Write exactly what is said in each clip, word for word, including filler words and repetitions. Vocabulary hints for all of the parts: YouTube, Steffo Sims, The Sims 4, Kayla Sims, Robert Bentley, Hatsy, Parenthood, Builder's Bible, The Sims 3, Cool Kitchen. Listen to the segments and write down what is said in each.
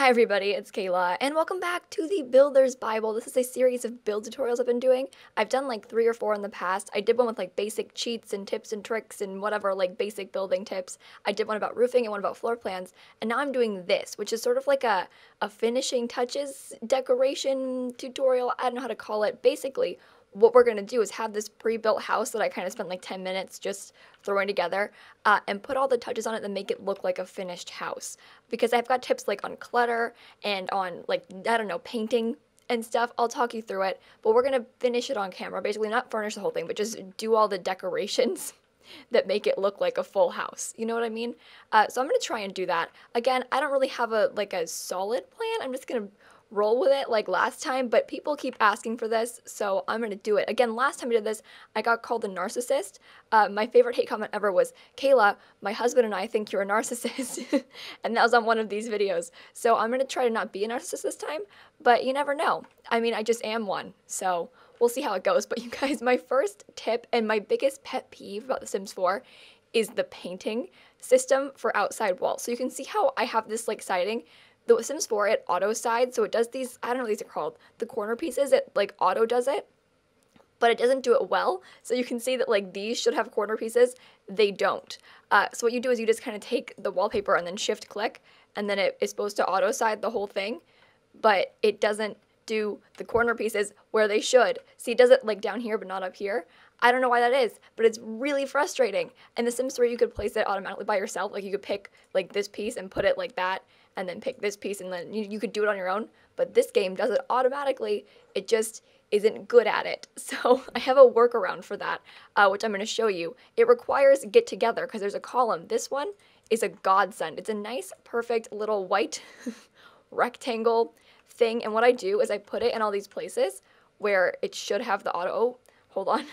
Hi everybody, it's Kayla, and welcome back to the Builder's Bible. This is a series of build tutorials I've been doing. I've done like three or four in the past. I did one with like basic cheats and tips and tricks and whatever, like basic building tips. I did one about roofing and one about floor plans, and now I'm doing this, which is sort of like a, a finishing touches decoration tutorial. I don't know how to call it. Basically, what we're going to do is have this pre-built house that I kind of spent like ten minutes just throwing together uh, and put all the touches on it that make it look like a finished house. Because I've got tips like on clutter and on like, I don't know, painting and stuff. I'll talk you through it, but we're going to finish it on camera. Basically not furnish the whole thing, but just do all the decorations that make it look like a full house. You know what I mean? Uh, so I'm going to try and do that. Again, I don't really have a like a solid plan. I'm just going to roll with it like last time, but people keep asking for this, so I'm gonna do it. Again, last time I did this, I got called a narcissist. Uh, my favorite hate comment ever was, Kayla, my husband and I think you're a narcissist. And that was on one of these videos. So I'm gonna try to not be a narcissist this time, but you never know. I mean, I just am one, so we'll see how it goes. But you guys, my first tip and my biggest pet peeve about The Sims four is the painting system for outside walls. So you can see how I have this like siding. The Sims four, it auto-sides, so it does these, I don't know what these are called, the corner pieces, it, like, auto-does it, but it doesn't do it well, so you can see that, like, these should have corner pieces, they don't. Uh, so what you do is you just kind of take the wallpaper and then shift-click, and then it is supposed to auto-side the whole thing, but it doesn't do the corner pieces where they should. See, it does it, like, down here, but not up here. I don't know why that is, but it's really frustrating. In The Sims three, you could place it automatically by yourself, like, you could pick, like, this piece and put it like that, and then pick this piece, and then you, you could do it on your own, but this game does it automatically. It just isn't good at it. So I have a workaround for that, uh, which I'm going to show you. It requires get together because there's a column. This one is a godsend. It's a nice, perfect little white rectangle thing, and what I do is I put it in all these places where it should have the auto, oh, hold on,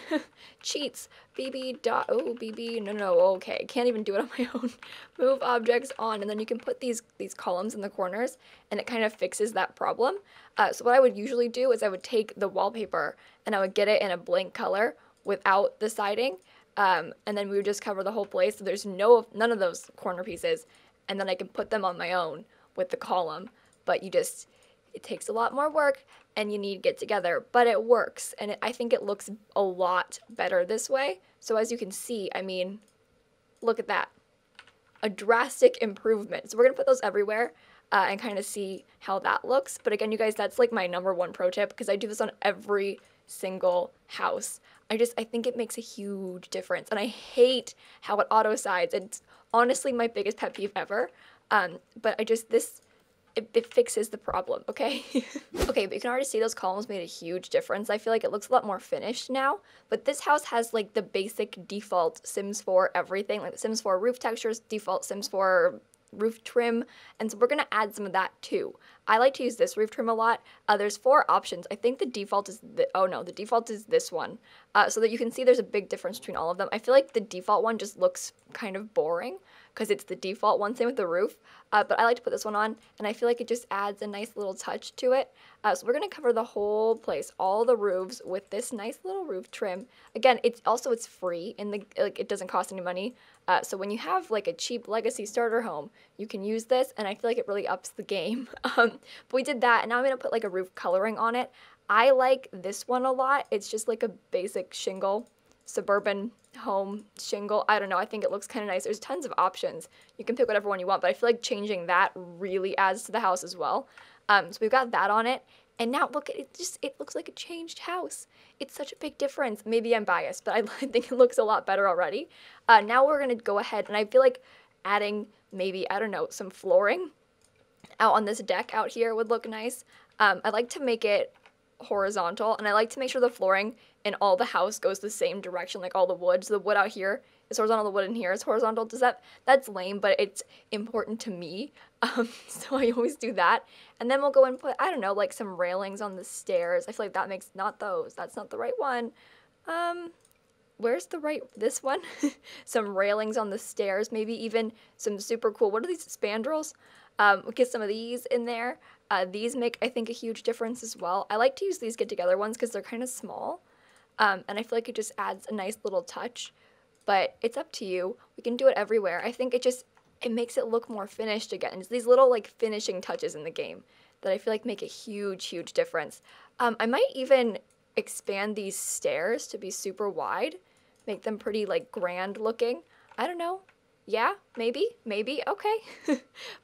cheats, bb dot, oh, bb, no, no, okay, can't even do it on my own, move objects on, and then you can put these these columns in the corners, and it kind of fixes that problem. Uh, so what I would usually do is I would take the wallpaper, and I would get it in a blank color without the siding, um, and then we would just cover the whole place, so there's no, none of those corner pieces, and then I can put them on my own with the column, but you just, it takes a lot more work, and you need to get together, but it works, and it, I think it looks a lot better this way. So as you can see, I mean, look at that. A drastic improvement. So we're going to put those everywhere uh, and kind of see how that looks. But again, you guys, that's like my number one pro tip because I do this on every single house. I just, I think it makes a huge difference, and I hate how it auto-sides. It's honestly my biggest pet peeve ever, um, but I just, this... It, it fixes the problem, okay? Okay, but you can already see those columns made a huge difference. I feel like it looks a lot more finished now, but this house has like the basic default Sims four everything, like the Sims four roof textures, default Sims four roof trim, and so we're gonna add some of that too. I like to use this roof trim a lot. Uh, there's four options. I think the default is, the, oh no, the default is this one, uh, so that you can see there's a big difference between all of them. I feel like the default one just looks kind of boring, because it's the default one, same with the roof, uh, but I like to put this one on, and I feel like it just adds a nice little touch to it. Uh, so we're going to cover the whole place, all the roofs, with this nice little roof trim. Again, it's also, it's free, and the, like, it doesn't cost any money, uh, so when you have like a cheap legacy starter home, you can use this, and I feel like it really ups the game. Um, but we did that, and now I'm going to put like a roof coloring on it. I like this one a lot. It's just like a basic shingle, suburban home shingle. I don't know, I think it looks kind of nice. There's tons of options. You can pick whatever one you want, but I feel like changing that really adds to the house as well. Um, so we've got that on it, and now look at it, just, it looks like a changed house. It's such a big difference. Maybe I'm biased, but I think it looks a lot better already. Uh, now we're gonna go ahead, and I feel like adding maybe, I don't know, some flooring out on this deck out here would look nice. Um, I like to make it horizontal, and I like to make sure the flooring and all the house goes the same direction, like all the wood. So the wood out here is horizontal, the wood in here is horizontal. Does that, that's lame, but it's important to me, um, so I always do that. And then we'll go and put, I don't know, like some railings on the stairs. I feel like that makes, not those, that's not the right one. Um, where's the right, this one? Some railings on the stairs, maybe even some super cool, what are these, spandrels? Um, we'll get some of these in there. Uh, these make, I think, a huge difference as well. I like to use these get-together ones because they're kind of small, um, and I feel like it just adds a nice little touch, but it's up to you. We can do it everywhere. I think it just it makes it look more finished again. It's these little like finishing touches in the game that I feel like make a huge, huge difference. Um, I might even expand these stairs to be super wide, make them pretty like grand looking. I don't know. Yeah, maybe, maybe, okay.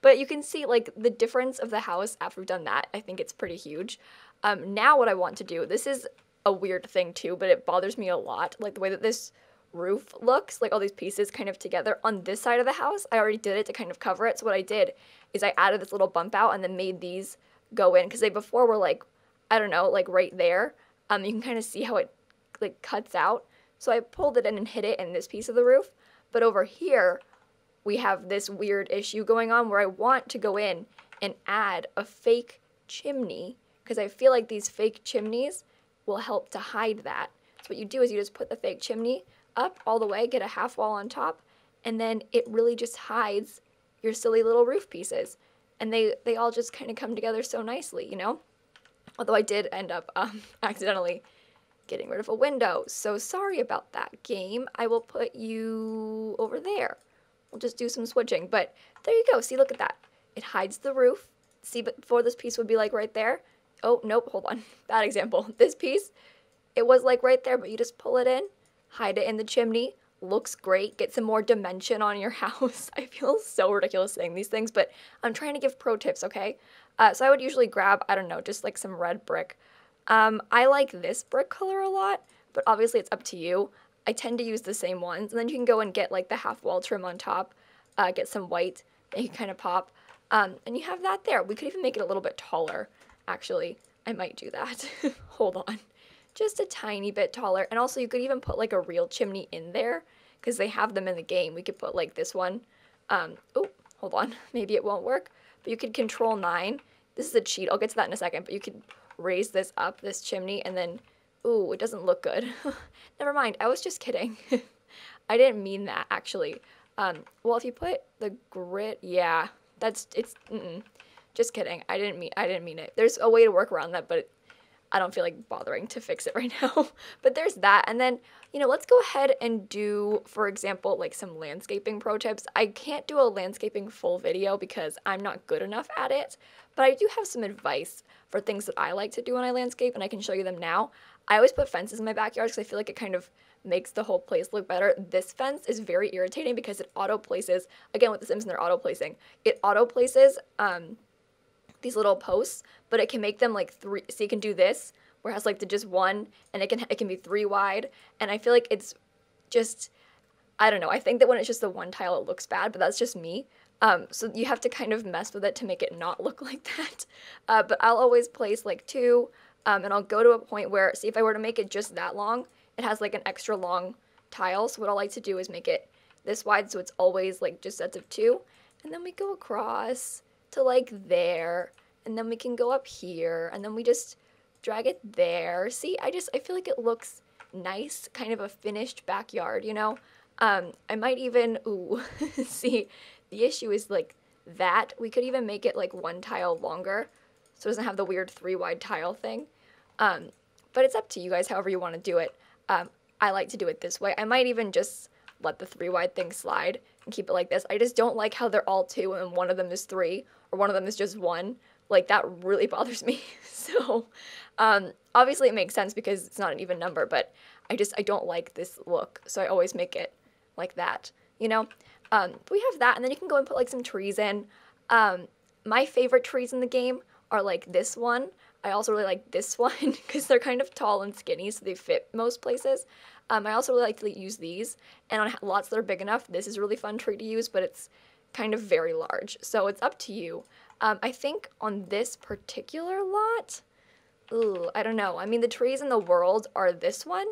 But you can see like the difference of the house after we've done that. I think it's pretty huge. Um, now what I want to do, this is a weird thing too, but it bothers me a lot. Like the way that this roof looks, like all these pieces kind of together on this side of the house. I already did it to kind of cover it. So what I did is I added this little bump out and then made these go in, because they before were like, I don't know, like right there. Um, you can kind of see how it like cuts out. So I pulled it in and hid it in this piece of the roof. But over here, we have this weird issue going on where I want to go in and add a fake chimney, because I feel like these fake chimneys will help to hide that. So what you do is you just put the fake chimney up all the way, get a half wall on top, and then it really just hides your silly little roof pieces. And they, they all just kind of come together so nicely, you know? Although I did end up um, accidentally getting rid of a window. So sorry about that, game. I will put you over there. We'll just do some switching, but there you go. See, look at that. It hides the roof. See, but before this piece would be like right there. Oh, nope, hold on. Bad example. This piece, it was like right there, but you just pull it in, hide it in the chimney. Looks great. Get some more dimension on your house. I feel so ridiculous saying these things, but I'm trying to give pro tips, okay? Uh, so I would usually grab, I don't know, just like some red brick. Um, I like this brick color a lot, but obviously it's up to you. I tend to use the same ones, and then you can go and get like the half wall trim on top, uh, get some white that you kind of pop, um, and you have that there. We could even make it a little bit taller, actually. I might do that. Hold on. Just a tiny bit taller, and also you could even put like a real chimney in there, because they have them in the game. We could put like this one. Um, oh, hold on. Maybe it won't work, but you could control nine. This is a cheat. I'll get to that in a second, but you could raise this up, this chimney, and then ooh, it doesn't look good. Never mind, I was just kidding. I didn't mean that, actually. Um, well, if you put the grit, yeah, that's, it's, mm-mm. Just kidding. I didn't mean, I didn't mean it. There's a way to work around that, but I don't feel like bothering to fix it right now. But there's that, and then, you know, let's go ahead and do, for example, like some landscaping pro tips. I can't do a landscaping full video because I'm not good enough at it, but I do have some advice for things that I like to do when I landscape, and I can show you them now. I always put fences in my backyard because I feel like it kind of makes the whole place look better. This fence is very irritating because it auto-places, again with the Sims and their auto-placing, it auto-places um, these little posts, but it can make them like three, so you can do this, where it has like the just one, and it can, it can be three wide, and I feel like it's just, I don't know, I think that when it's just the one tile it looks bad, but that's just me. Um, so you have to kind of mess with it to make it not look like that. Uh, but I'll always place like two, Um, and I'll go to a point where, see, if I were to make it just that long, it has like an extra long tile. So what I like to do is make it this wide, so it's always like just sets of two. And then we go across to like there, and then we can go up here, and then we just drag it there. See, I just, I feel like it looks nice, kind of a finished backyard, you know? Um, I might even, ooh, see, the issue is like that. We could even make it like one tile longer, so it doesn't have the weird three wide tile thing. Um, but it's up to you guys, however you want to do it. Um, I like to do it this way. I might even just let the three wide thing slide and keep it like this. I just don't like how they're all two and one of them is three, or one of them is just one. Like, that really bothers me. So um, obviously it makes sense because it's not an even number, but I just, I don't like this look. So I always make it like that, you know? Um, but we have that, and then you can go and put like some trees in. Um, my favorite trees in the game are like this one. I also really like this one because they're kind of tall and skinny, so they fit most places. Um, I also really like to use these, and on lots that are big enough, this is a really fun tree to use, but it's kind of very large, so it's up to you. Um, I think on this particular lot, ooh, I don't know. I mean, the trees in the world are this one,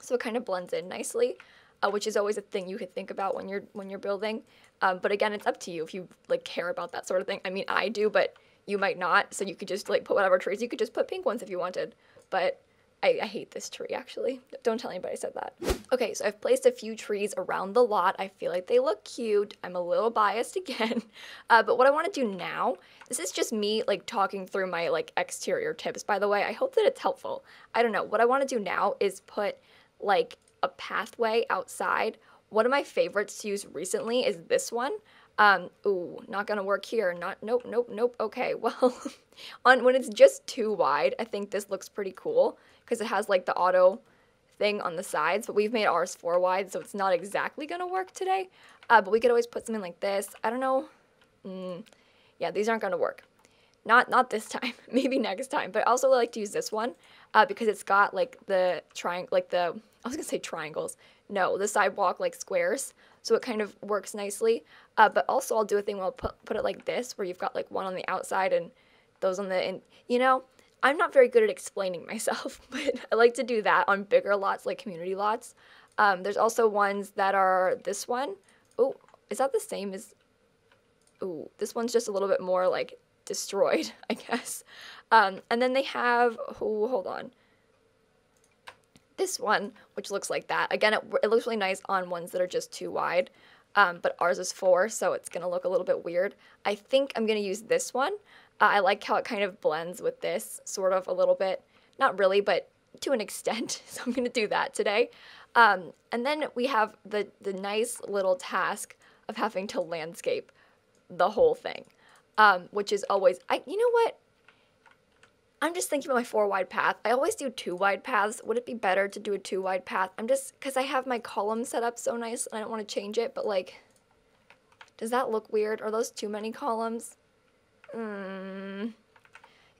so it kind of blends in nicely, uh, which is always a thing you could think about when you're when you're building. Um, but again, it's up to you if you like care about that sort of thing. I mean, I do, but you might not, so you could just like put whatever trees. You could just put pink ones if you wanted, but I, I hate this tree, actually. Don't tell anybody I said that. Okay, so I've placed a few trees around the lot. I feel like they look cute. I'm a little biased again, uh, but what I want to do now, this is just me like talking through my like exterior tips, by the way. I hope that it's helpful. I don't know. What I want to do now is put like a pathway outside. One of my favorites to use recently is this one. Um, ooh, not gonna work here. Not, nope, nope, nope. Okay, well, on when it's just too wide, I think this looks pretty cool because it has like the auto thing on the sides, but we've made ours four wide, so it's not exactly gonna work today. Uh, but we could always put something like this. I don't know. Mm, yeah, these aren't gonna work. Not not this time. Maybe next time. But I also like to use this one uh, because it's got like the triangle, like the I was gonna say triangles. No, the sidewalk like squares, so it kind of works nicely. Uh, but also, I'll do a thing where I'll put put it like this, where you've got like one on the outside and those on the. And you know, I'm not very good at explaining myself, but I like to do that on bigger lots, like community lots. Um, there's also ones that are this one. Oh, is that the same as? Ooh, this one's just a little bit more like destroyed, I guess. Um, and then they have, oh, hold on. This one, which looks like that. Again, it, it looks really nice on ones that are just too wide, um, but ours is four, so it's gonna look a little bit weird. I think I'm gonna use this one. Uh, I like how it kind of blends with this, sort of a little bit. Not really, but to an extent, so I'm gonna do that today. Um, and then we have the, the nice little task of having to landscape the whole thing, um, which is always, I, you know what? I'm just thinking about my four wide path. I always do two wide paths. Would it be better to do a two wide path? I'm just, because I have my column set up so nice and I don't want to change it, but like, does that look weird? Are those too many columns? Mm.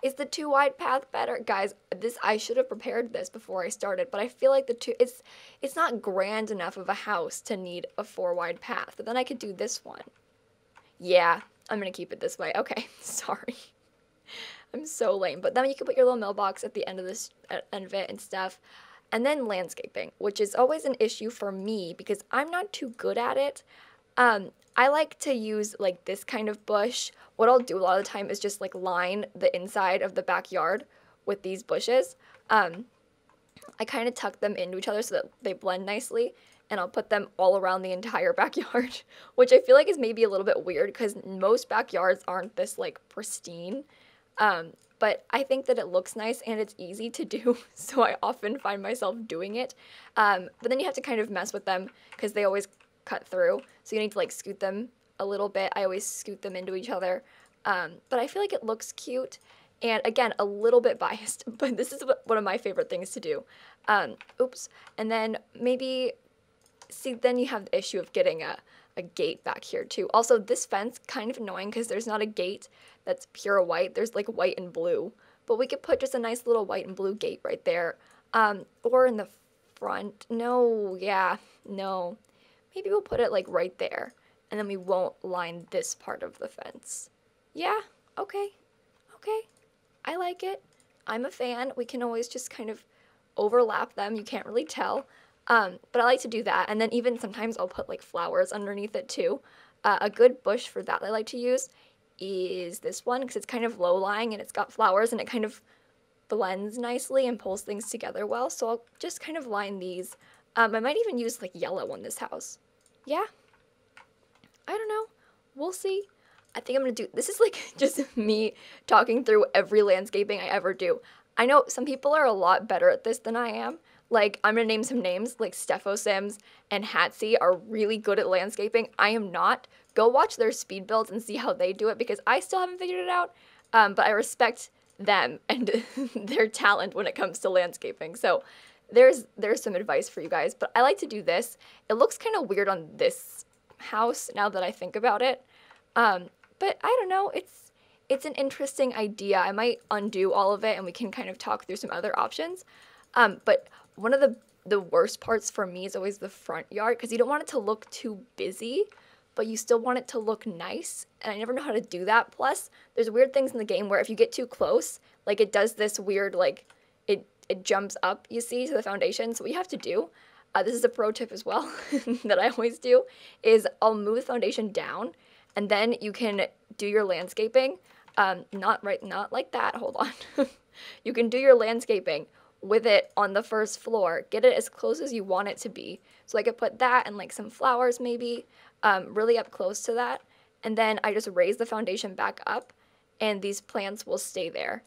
Is the two wide path better? Guys, this, I should have prepared this before I started, but I feel like the two, it's, it's not grand enough of a house to need a four wide path, but then I could do this one. Yeah, I'm going to keep it this way. Okay, sorry. I'm so lame. But then you can put your little mailbox at the end of this end of it and stuff. And then landscaping, which is always an issue for me because I'm not too good at it. Um, I like to use like this kind of bush. What I'll do a lot of the time is just like line the inside of the backyard with these bushes. Um, I kind of tuck them into each other so that they blend nicely. And I'll put them all around the entire backyard, which I feel like is maybe a little bit weird because most backyards aren't this like pristine. Um, but I think that it looks nice and it's easy to do, so I often find myself doing it. Um, but then you have to kind of mess with them because they always cut through, so you need to like scoot them a little bit. I always scoot them into each other, um, but I feel like it looks cute. And again, a little bit biased, but this is one of my favorite things to do. Um, oops, and then maybe... See, then you have the issue of getting a, a gate back here, too. Also, this fence, kind of annoying because there's not a gate that's pure white. There's, like, white and blue. But we could put just a nice little white and blue gate right there. Um, or in the front. No, yeah, no. Maybe we'll put it, like, right there. And then we won't line this part of the fence. Yeah, okay, okay. I like it. I'm a fan. We can always just kind of overlap them. You can't really tell. Um, but I like to do that, and then even sometimes I'll put like flowers underneath it too. Uh, a good bush for that I like to use is this one because it's kind of low-lying and it's got flowers and it kind of blends nicely and pulls things together well. So I'll just kind of line these. Um, I might even use like yellow on this house. Yeah, I don't know. We'll see. I think I'm gonna do, this is like just me talking through every landscaping I ever do. I know some people are a lot better at this than I am. Like, I'm gonna name some names, like Steffo Sims and Hatsy are really good at landscaping. I am not. Go watch their speed builds and see how they do it because I still haven't figured it out, um, but I respect them and their talent when it comes to landscaping. So there's, there's some advice for you guys, but I like to do this. It looks kind of weird on this house now that I think about it, um, but I don't know. It's, it's an interesting idea. I might undo all of it and we can kind of talk through some other options, um, but... One of the, the worst parts for me is always the front yard because you don't want it to look too busy, but you still want it to look nice, and I never know how to do that. Plus, there's weird things in the game where if you get too close, like it does this weird, like, it, it jumps up, you see, to the foundation. So what you have to do, uh, this is a pro tip as well that I always do, is I'll move the foundation down, and then you can do your landscaping. Um, not right, not like that, hold on. You can do your landscaping with it on the first floor. Get it as close as you want it to be. So I could put that and like some flowers maybe, um, really up close to that. And then I just raise the foundation back up and these plants will stay there.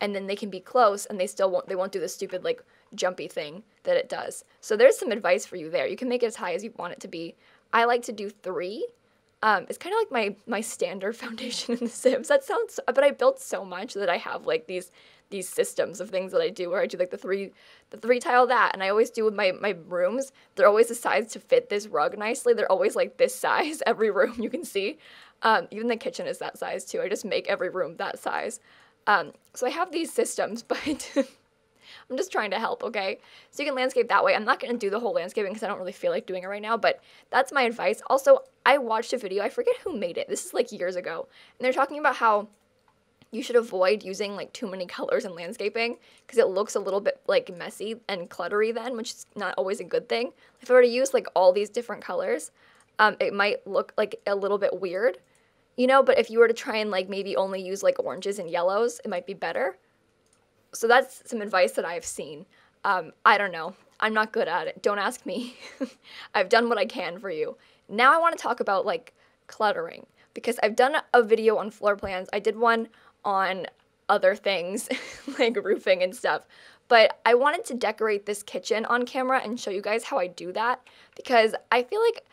And then they can be close and they still won't, they won't do the stupid like jumpy thing that it does. So there's some advice for you there. You can make it as high as you want it to be. I like to do three, Um, it's kind of like my my standard foundation in The Sims. That sounds, but I built so much that I have like these these systems of things that I do, where I do like the three the three tile that, and I always do with my my rooms. They're always the size to fit this rug nicely. They're always like this size. Every room you can see, um, even the kitchen is that size too. I just make every room that size. Um, so I have these systems, but. I'm just trying to help, okay? So you can landscape that way. I'm not going to do the whole landscaping because I don't really feel like doing it right now, but that's my advice. Also, I watched a video. I forget who made it. This is like years ago. And they're talking about how you should avoid using like too many colors in landscaping because it looks a little bit like messy and cluttery then, which is not always a good thing. If I were to use like all these different colors, um, it might look like a little bit weird, you know? But if you were to try and like maybe only use like oranges and yellows, it might be better. So that's some advice that I've seen. Um, I don't know. I'm not good at it. Don't ask me. I've done what I can for you. Now I want to talk about like cluttering, because I've done a video on floor plans. I did one on other things like roofing and stuff. But I wanted to decorate this kitchen on camera and show you guys how I do that, because I feel like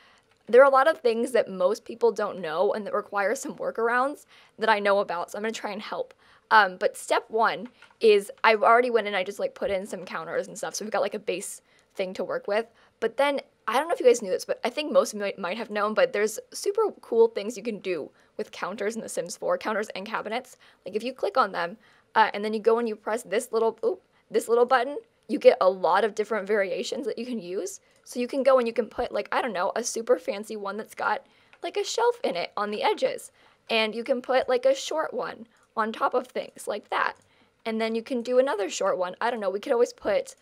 there are a lot of things that most people don't know and that require some workarounds that I know about. So I'm going to try and help. Um, but step one is I've already went in, I just like put in some counters and stuff. So we've got like a base thing to work with. But then, I don't know if you guys knew this, but I think most of you might have known, but there's super cool things you can do with counters in The Sims four, counters and cabinets. Like if you click on them uh, and then you go and you press this little, oop, this little button, you get a lot of different variations that you can use. So you can go and you can put like, I don't know, a super fancy one that's got like a shelf in it on the edges. And you can put like a short one on top of things like that, and then you can do another short one. I don't know, we could always put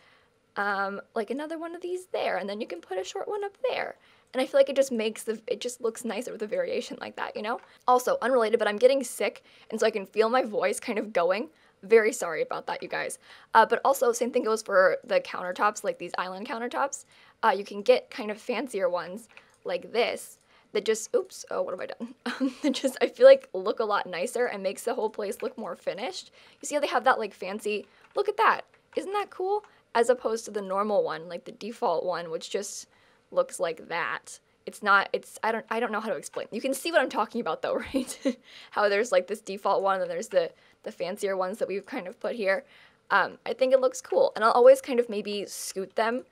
um, like another one of these there, and then you can put a short one up there, and I feel like it just makes the it just looks nicer with a variation like that, you know? Also, unrelated, but I'm getting sick, and so I can feel my voice kind of going. Very sorry about that, you guys. Uh, but also, same thing goes for the countertops, like these island countertops. Uh, you can get kind of fancier ones like this, that just, oops, oh, what have I done? Um, that just, I feel like, look a lot nicer and makes the whole place look more finished. You see how they have that, like, fancy, look at that. Isn't that cool? As opposed to the normal one, like the default one, which just looks like that. It's not, it's, I don't, I don't know how to explain. You can see what I'm talking about, though, right? How there's, like, this default one, and there's the, the fancier ones that we've kind of put here. Um, I think it looks cool. And I'll always kind of maybe scoot them,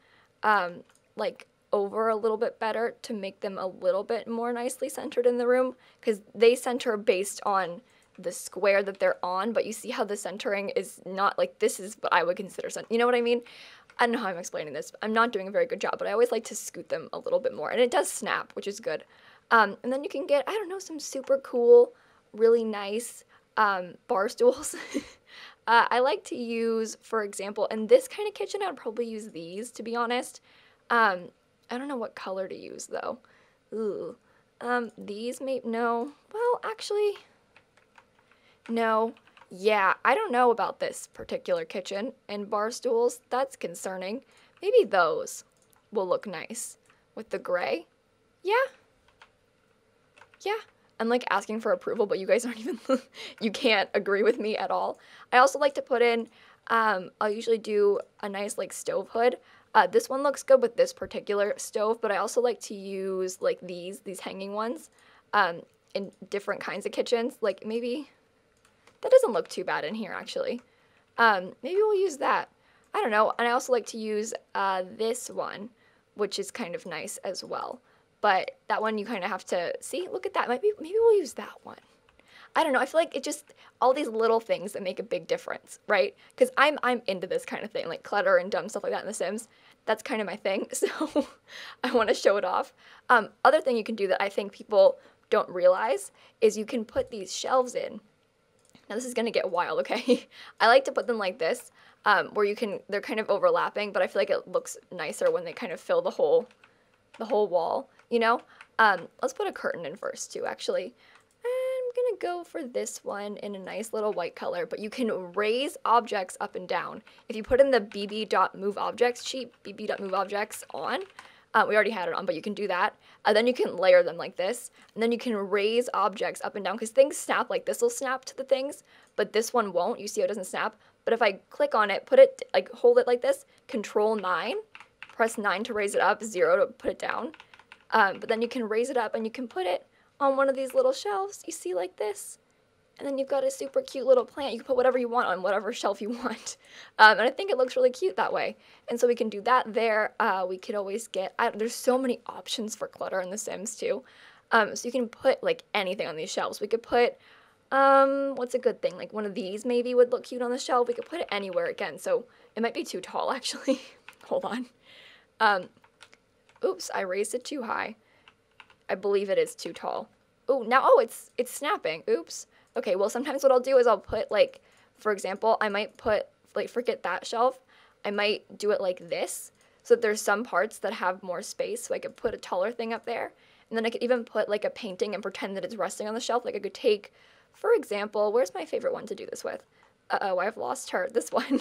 um, like, over a little bit better to make them a little bit more nicely centered in the room, because they center based on the square that they're on, but you see how the centering is not like, this is what I would consider center, you know what I mean? I don't know how I'm explaining this. I'm not doing a very good job, but I always like to scoot them a little bit more, and it does snap, which is good. Um, and then you can get, I don't know, some super cool, really nice um, bar stools. uh, I like to use, for example, in this kind of kitchen, I would probably use these, to be honest. Um, I don't know what color to use, though. Ooh. Um, these may... No. Well, actually... No. Yeah, I don't know about this particular kitchen and bar stools. That's concerning. Maybe those will look nice with the gray. Yeah. Yeah. I'm, like, asking for approval, but you guys aren't even... You can't agree with me at all. I also like to put in... Um, I'll usually do a nice, like, stove hood. Uh, this one looks good with this particular stove, but I also like to use like these, these hanging ones um, in different kinds of kitchens. Like maybe, that doesn't look too bad in here actually. Um, maybe we'll use that. I don't know. And I also like to use uh, this one, which is kind of nice as well. But that one you kind of have to, see, look at that. Maybe, maybe we'll use that one. I don't know, I feel like it just, all these little things that make a big difference, right? Because I'm I'm into this kind of thing, like clutter and dumb stuff like that in The Sims. That's kind of my thing, so I want to show it off. Um, other thing you can do that I think people don't realize is you can put these shelves in. Now this is going to get wild, okay? I like to put them like this, um, where you can, they're kind of overlapping, but I feel like it looks nicer when they kind of fill the whole, the whole wall, you know? Um, let's put a curtain in first, too, actually. Gonna go for this one in a nice little white color, but you can raise objects up and down. If you put in the bb.moveObjects sheet, bb.moveObjects on, uh, we already had it on, but you can do that. And then you can layer them like this, and then you can raise objects up and down, because things snap, like this will snap to the things, but this one won't. You see how it doesn't snap? But if I click on it, put it, like hold it like this, control nine, press nine to raise it up, zero to put it down. Um, but then you can raise it up and you can put it on one of these little shelves, you see like this, and then you've got a super cute little plant. You can put whatever you want on whatever shelf you want, um, and I think it looks really cute that way. And so we can do that there. Uh, we could always get, I, there's so many options for clutter in The Sims too, um, so you can put like anything on these shelves. We could put, um, what's a good thing, like one of these maybe would look cute on the shelf. We could put it anywhere again, so it might be too tall actually, hold on, um, oops, I raised it too high. I believe it is too tall. Oh, now, oh, it's it's snapping. Oops. Okay, well, sometimes what I'll do is I'll put, like, for example, I might put, like, forget that shelf. I might do it like this, so that there's some parts that have more space, so I could put a taller thing up there. And then I could even put, like, a painting and pretend that it's resting on the shelf. Like, I could take, for example, where's my favorite one to do this with? Uh-oh, I've lost her. This one.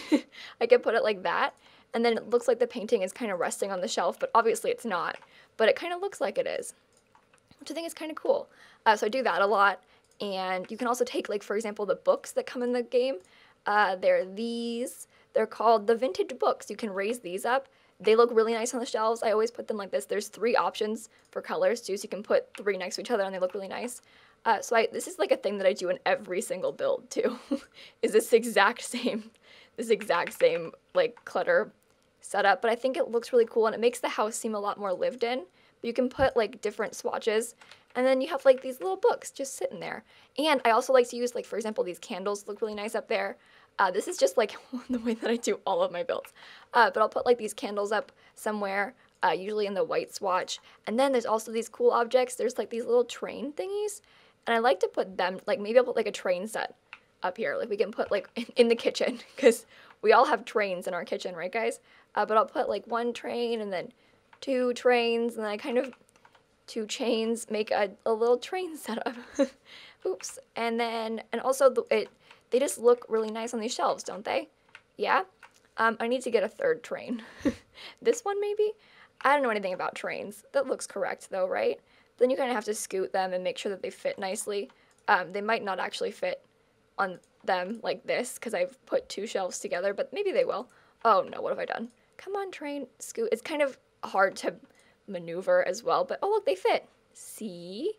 I could put it like that, and then it looks like the painting is kind of resting on the shelf, but obviously it's not. But it kind of looks like it is, which I think is kind of cool. Uh, so I do that a lot. And you can also take, like, for example, the books that come in the game. Uh, they're these. They're called the vintage books. You can raise these up. They look really nice on the shelves. I always put them like this. There's three options for colors, too, so you can put three next to each other and they look really nice. Uh, so I, this is, like, a thing that I do in every single build, too, is this exact same, this exact same, like, clutter setup. But I think it looks really cool, and it makes the house seem a lot more lived in. You can put like different swatches, and then you have like these little books just sitting there. And I also like to use, like, for example, these candles look really nice up there. Uh, this is just like the way that I do all of my builds. Uh, but I'll put like these candles up somewhere, uh, usually in the white swatch. And then there's also these cool objects. There's like these little train thingies, and I like to put them, like, maybe I'll put like a train set up here. Like, we can put like in, in the kitchen, because we all have trains in our kitchen, right, guys? Uh, but I'll put like one train, and then two trains, and then I kind of, two chains, make a, a little train setup. Oops. And then, and also, the, it they just look really nice on these shelves, don't they? Yeah? Um, I need to get a third train. This one, maybe? I don't know anything about trains. That looks correct, though, right? Then you kind of have to scoot them and make sure that they fit nicely. Um, they might not actually fit on them like this, because I've put two shelves together, but maybe they will. Oh, no, what have I done? Come on, train, scoot. It's kind of hard to maneuver as well, but oh look, they fit. See?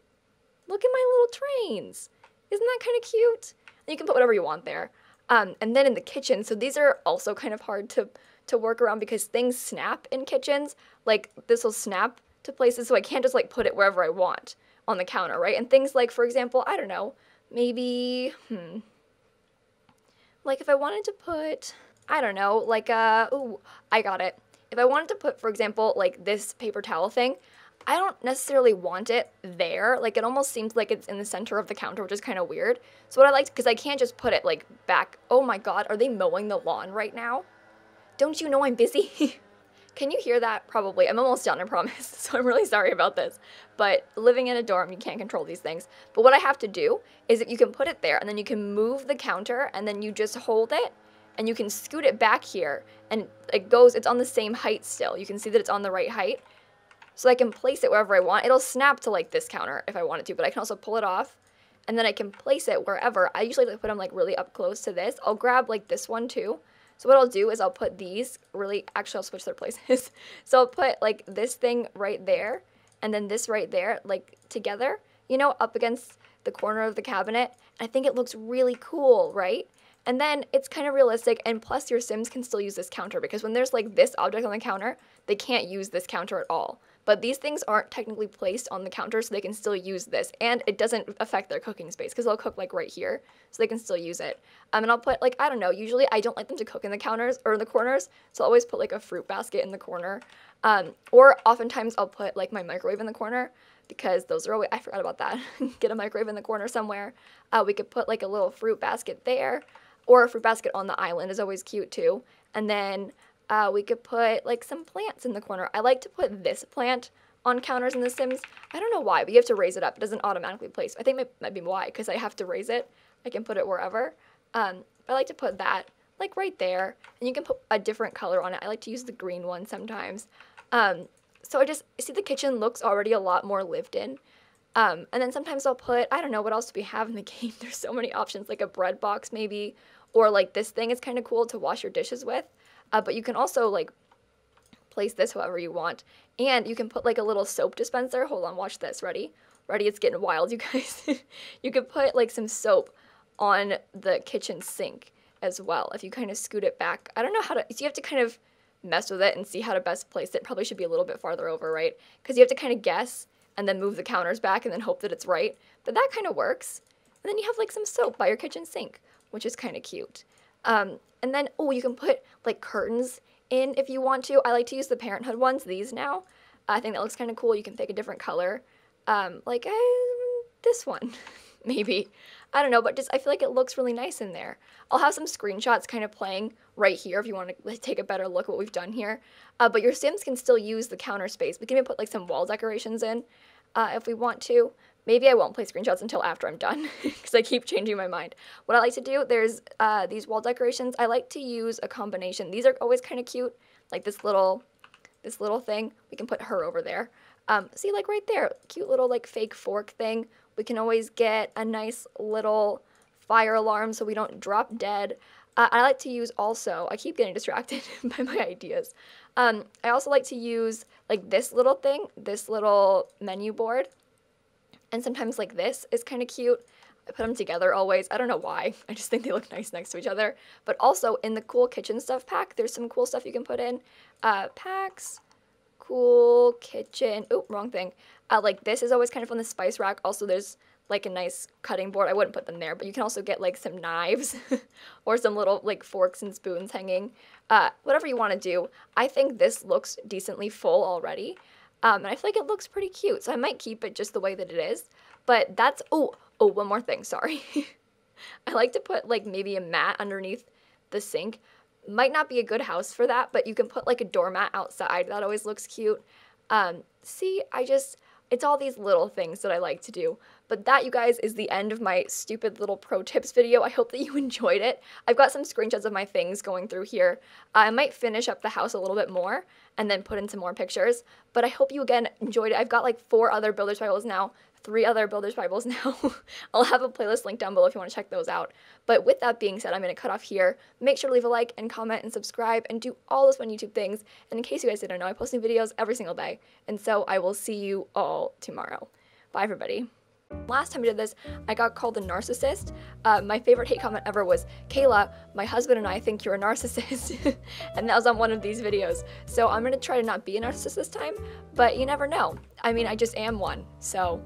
Look at my little trains. Isn't that kind of cute? And you can put whatever you want there. Um, and then in the kitchen, so these are also kind of hard to, to work around, because things snap in kitchens. Like, this will snap to places, so I can't just like put it wherever I want on the counter, right? And things like, for example, I don't know, maybe, hmm, like if I wanted to put, I don't know, like a, ooh, I got it. If I wanted to put, for example, like this paper towel thing, I don't necessarily want it there. Like, it almost seems like it's in the center of the counter, which is kind of weird. So what I like, because I can't just put it like back. Oh my God, are they mowing the lawn right now? Don't you know I'm busy? Can you hear that? Probably. I'm almost done, I promise. So I'm really sorry about this. But living in a dorm, you can't control these things. But what I have to do is that you can put it there, and then you can move the counter, and then you just hold it, and you can scoot it back here, and it goes, it's on the same height still. You can see that it's on the right height. So I can place it wherever I want. It'll snap to like this counter if I wanted to, but I can also pull it off, and then I can place it wherever. I usually like put them like really up close to this. I'll grab like this one too. So what I'll do is I'll put these really, actually I'll switch their places. So I'll put like this thing right there, and then this right there, like together, you know, up against the corner of the cabinet. I think it looks really cool, right? And then it's kind of realistic, and plus your Sims can still use this counter, because when there's like this object on the counter, they can't use this counter at all. But these things aren't technically placed on the counter, so they can still use this, and it doesn't affect their cooking space, because they'll cook like right here, so they can still use it. Um, and I'll put like, I don't know, usually I don't like them to cook in the counters or in the corners, so I'll always put like a fruit basket in the corner. Um, or oftentimes I'll put like my microwave in the corner, because those are always, I forgot about that. Get a microwave in the corner somewhere. Uh, we could put like a little fruit basket there. Or a fruit basket on the island is always cute too. And then uh, we could put like some plants in the corner. I like to put this plant on counters in The Sims. I don't know why, but you have to raise it up. It doesn't automatically place. I think it might be why, because I have to raise it. I can put it wherever. Um, I like to put that like right there. And you can put a different color on it. I like to use the green one sometimes. Um, so I just see the kitchen looks already a lot more lived in. Um, and then sometimes I'll put, I don't know, what else do we have in the game? There's so many options, like a bread box maybe, or like this thing is kind of cool to wash your dishes with. Uh, but you can also like place this however you want. And you can put like a little soap dispenser. Hold on, watch this, ready? Already it's getting wild, you guys. You could put like some soap on the kitchen sink as well if you kind of scoot it back. I don't know how to, so you have to kind of mess with it and see how to best place it. Probably should be a little bit farther over, right? Because you have to kind of guess and then move the counters back and then hope that it's right. But that kind of works. And then you have like some soap by your kitchen sink, which is kind of cute. Um, and then, oh, you can put like curtains in if you want to. I like to use the Parenthood ones, these now. I think that looks kind of cool. You can pick a different color. Um, like uh, this one, maybe. I don't know, but just I feel like it looks really nice in there. I'll have some screenshots kind of playing right here if you want to take a better look at what we've done here. Uh, but your Sims can still use the counter space. We can even put like some wall decorations in uh, if we want to. Maybe I won't play screenshots until after I'm done because I keep changing my mind. What I like to do, there's uh, these wall decorations. I like to use a combination. These are always kind of cute, like this little, this little thing. We can put her over there. Um, see, like right there, cute little like fake fork thing. We can always get a nice little fire alarm so we don't drop dead. Uh, I like to use also, I keep getting distracted by my ideas. Um, I also like to use like this little thing, this little menu board. And sometimes like this is kind of cute. I put them together always. I don't know why. I just think they look nice next to each other. But also in the Cool Kitchen Stuff pack, there's some cool stuff you can put in. Uh, packs. Cool Kitchen. Oh, wrong thing. Uh, like this is always kind of on the spice rack. Also, there's like a nice cutting board. I wouldn't put them there, but you can also get like some knives or some little like forks and spoons hanging. Uh, whatever you want to do. I think this looks decently full already. Um, and I feel like it looks pretty cute, so I might keep it just the way that it is. But that's, oh, oh, one more thing, sorry. I like to put like maybe a mat underneath the sink. Might not be a good house for that, but you can put like a doormat outside. That always looks cute. Um, see, I just, it's all these little things that I like to do. But that, you guys, is the end of my stupid little pro tips video. I hope that you enjoyed it. I've got some screenshots of my things going through here. I might finish up the house a little bit more and then put in some more pictures. But I hope you, again, enjoyed it. I've got like four other Builder's Bibles now, three other Builder's Bibles now. I'll have a playlist link down below if you want to check those out. But with that being said, I'm going to cut off here. Make sure to leave a like and comment and subscribe and do all those fun YouTube things. And in case you guys didn't know, I post new videos every single day. And so I will see you all tomorrow. Bye, everybody. Last time I did this, I got called the narcissist. Uh, my favorite hate comment ever was, Kayla, my husband and I think you're a narcissist. And that was on one of these videos. So I'm going to try to not be a narcissist this time, but you never know. I mean, I just am one. So